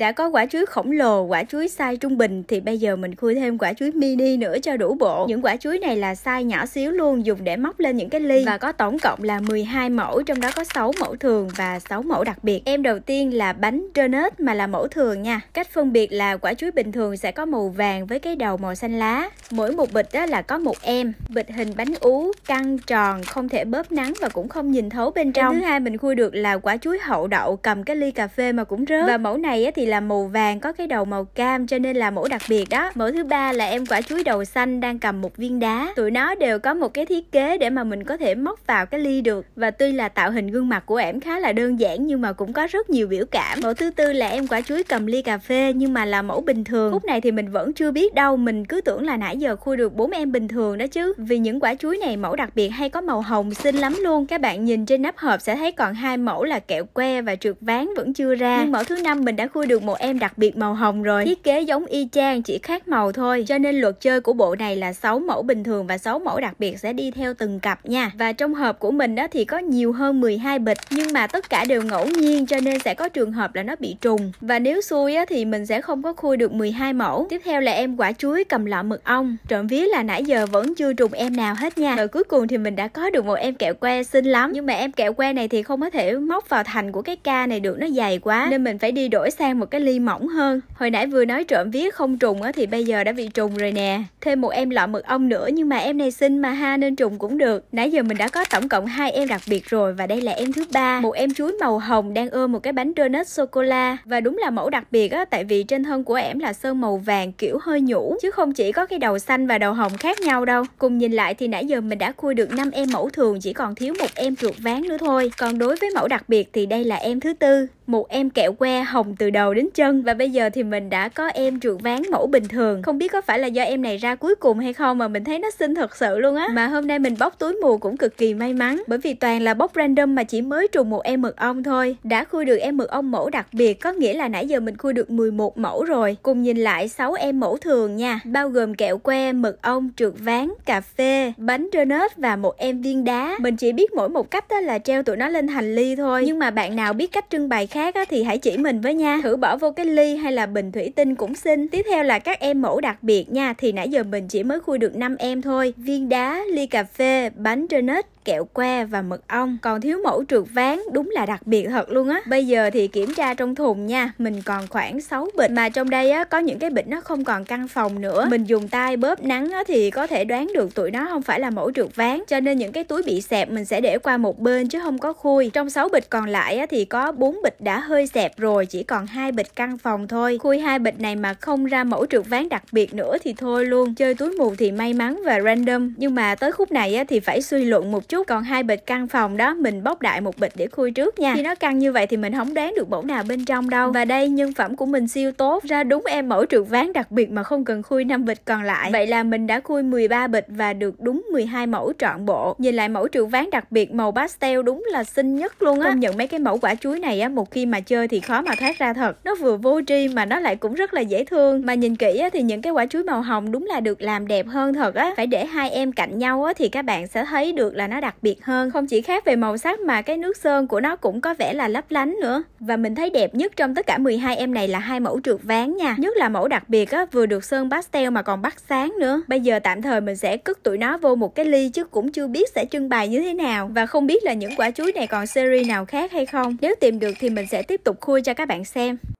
Đã có quả chuối khổng lồ, quả chuối size trung bình thì bây giờ mình khui thêm quả chuối mini nữa cho đủ bộ. Những quả chuối này là size nhỏ xíu luôn, dùng để móc lên những cái ly. Và có tổng cộng là 12 mẫu, trong đó có 6 mẫu thường và 6 mẫu đặc biệt. Em đầu tiên là bánh donut mà là mẫu thường nha. Cách phân biệt là quả chuối bình thường sẽ có màu vàng với cái đầu màu xanh lá. Mỗi một bịch đó là có một em. Bịch hình bánh ú, căng tròn, không thể bóp nắng và cũng không nhìn thấu bên trong. Em thứ hai mình khui được là quả chuối hậu đậu, cầm cái ly cà phê mà cũng rớt. Và mẫu này thì là màu vàng, có cái đầu màu cam cho nên là mẫu đặc biệt đó. Mẫu thứ ba là em quả chuối đầu xanh đang cầm một viên đá. Tụi nó đều có một cái thiết kế để mà mình có thể móc vào cái ly được. Và tuy là tạo hình gương mặt của em khá là đơn giản nhưng mà cũng có rất nhiều biểu cảm. Mẫu thứ tư là em quả chuối cầm ly cà phê nhưng mà là mẫu bình thường. Khúc này thì mình vẫn chưa biết đâu, mình cứ tưởng là nãy giờ khui được 4 em bình thường đó chứ. Vì những quả chuối này mẫu đặc biệt hay có màu hồng xinh lắm luôn. Các bạn nhìn trên nắp hộp sẽ thấy còn 2 mẫu là kẹo que và trượt ván vẫn chưa ra. Nhưng mẫu thứ 5 mình đã khui được một em đặc biệt màu hồng rồi. Thiết kế giống y chang, chỉ khác màu thôi. Cho nên luật chơi của bộ này là 6 mẫu bình thường và 6 mẫu đặc biệt sẽ đi theo từng cặp nha. Và trong hộp của mình đó thì có nhiều hơn 12 bịch, nhưng mà tất cả đều ngẫu nhiên cho nên sẽ có trường hợp là nó bị trùng. Và nếu xui á, thì mình sẽ không có khui được 12 mẫu. Tiếp theo là em quả chuối cầm lọ mật ong. Trộm vía là nãy giờ vẫn chưa trùng em nào hết nha. Rồi cuối cùng thì mình đã có được một em kẹo que xinh lắm. Nhưng mà em kẹo que này thì không có thể móc vào thành của cái ca này được, nó dày quá. Nên mình phải đi đổi sang một cái ly mỏng hơn. Hồi nãy vừa nói trộm vía không trùng á, thì bây giờ đã bị trùng rồi nè. Thêm một em lọ mật ong nữa, nhưng mà em này xinh mà ha, nên trùng cũng được. Nãy giờ mình đã có tổng cộng 2 em đặc biệt rồi và đây là em thứ ba. Một em chuối màu hồng đang ôm một cái bánh donut sô cô la và đúng là mẫu đặc biệt á, tại vì trên thân của em là sơn màu vàng kiểu hơi nhũ chứ không chỉ có cái đầu xanh và đầu hồng khác nhau đâu. Cùng nhìn lại thì nãy giờ mình đã khui được 5 em mẫu thường, chỉ còn thiếu một em trượt ván nữa thôi. Còn đối với mẫu đặc biệt thì đây là em thứ tư, một em kẹo que hồng từ đầu đến chân. Và bây giờ thì mình đã có em trượt ván mẫu bình thường. Không biết có phải là do em này ra cuối cùng hay không mà mình thấy nó xinh thật sự luôn á. Mà hôm nay mình bóc túi mù cũng cực kỳ may mắn, bởi vì toàn là bóc random mà chỉ mới trùng một em mực ong thôi. Đã khui được em mực ong mẫu đặc biệt, có nghĩa là nãy giờ mình khui được 11 mẫu rồi. Cùng nhìn lại 6 em mẫu thường nha, bao gồm kẹo que, mực ong, trượt ván, cà phê, bánh donut và một em viên đá. Mình chỉ biết mỗi một cách là treo tụi nó lên thành ly thôi. Nhưng mà bạn nào biết cách trưng bày khác thì hãy chỉ mình với nha. Thử bỏ vô cái ly hay là bình thủy tinh cũng xinh. Tiếp theo là các em mẫu đặc biệt nha. Thì nãy giờ mình chỉ mới khui được 5 em thôi. Viên đá, ly cà phê, bánh donut, kẹo que và mật ong. Còn thiếu mẫu trượt ván, đúng là đặc biệt thật luôn á. Bây giờ thì kiểm tra trong thùng nha. Mình còn khoảng 6 bịch. Mà trong đây á, có những cái bịch nó không còn căng phòng nữa. Mình dùng tay bóp nắng á, thì có thể đoán được tụi nó không phải là mẫu trượt ván. Cho nên những cái túi bị xẹp mình sẽ để qua một bên chứ không có khui. Trong 6 bịch còn lại á, thì có 4 bịch đã hơi xẹp rồi, chỉ còn 2 bịch căng phòng thôi. Khui 2 bịch này mà không ra mẫu trượt ván đặc biệt nữa thì thôi luôn. Chơi túi mù thì may mắn và random. Nhưng mà tới khúc này á, thì phải suy luận một chút. Còn 2 bịch căn phòng đó mình bóc đại một bịch để khui trước nha. Khi nó căng như vậy thì mình không đoán được mẫu nào bên trong đâu. Và đây nhân phẩm của mình siêu tốt, ra đúng em mẫu trượt ván đặc biệt mà không cần khui 5 bịch còn lại. Vậy là mình đã khui 13 bịch và được đúng 12 mẫu trọn bộ. Nhìn lại mẫu trượt ván đặc biệt màu pastel đúng là xinh nhất luôn á. Công nhận mấy cái mẫu quả chuối này á, một khi mà chơi thì khó mà thoát ra thật. Nó vừa vô tri mà nó lại cũng rất là dễ thương. Mà nhìn kỹ á, thì những cái quả chuối màu hồng đúng là được làm đẹp hơn thật á. Phải để 2 em cạnh nhau á, thì các bạn sẽ thấy được là nó đặc biệt hơn. Không chỉ khác về màu sắc mà cái nước sơn của nó cũng có vẻ là lấp lánh nữa. Và mình thấy đẹp nhất trong tất cả 12 em này là 2 mẫu trượt ván nha. Nhất là mẫu đặc biệt á, vừa được sơn pastel mà còn bắt sáng nữa. Bây giờ tạm thời mình sẽ cất tụi nó vô một cái ly chứ cũng chưa biết sẽ trưng bày như thế nào. Và không biết là những quả chuối này còn series nào khác hay không. Nếu tìm được thì mình sẽ tiếp tục khui cho các bạn xem.